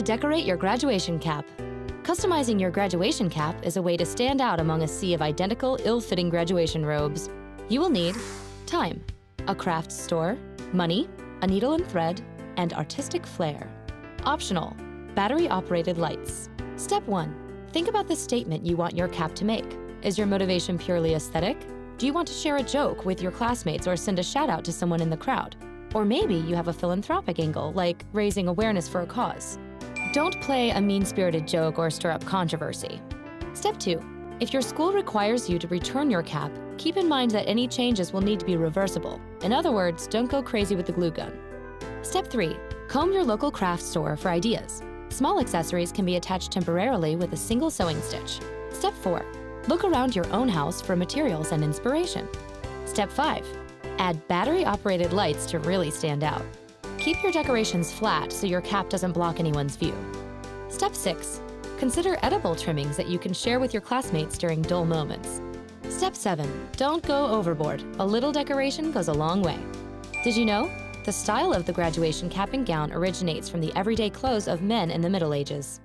to decorate your graduation cap. Customizing your graduation cap is a way to stand out among a sea of identical, ill-fitting graduation robes. You will need time, a craft store, money, a needle and thread, and artistic flair. Optional, battery-operated lights. Step 1. Think about the statement you want your cap to make. Is your motivation purely aesthetic? Do you want to share a joke with your classmates or send a shout-out to someone in the crowd? Or maybe you have a philanthropic angle, like raising awareness for a cause. Don't play a mean-spirited joke or stir up controversy. Step 2. If your school requires you to return your cap, keep in mind that any changes will need to be reversible. In other words, don't go crazy with the glue gun. Step 3. Comb your local craft store for ideas. Small accessories can be attached temporarily with a single sewing stitch. Step 4. Look around your own house for materials and inspiration. Step 5. Add battery-operated lights to really stand out. Keep your decorations flat so your cap doesn't block anyone's view. Step 6. Consider edible trimmings that you can share with your classmates during dull moments. Step 7. Don't go overboard. A little decoration goes a long way. Did you know? The style of the graduation cap and gown originates from the everyday clothes of men in the Middle Ages.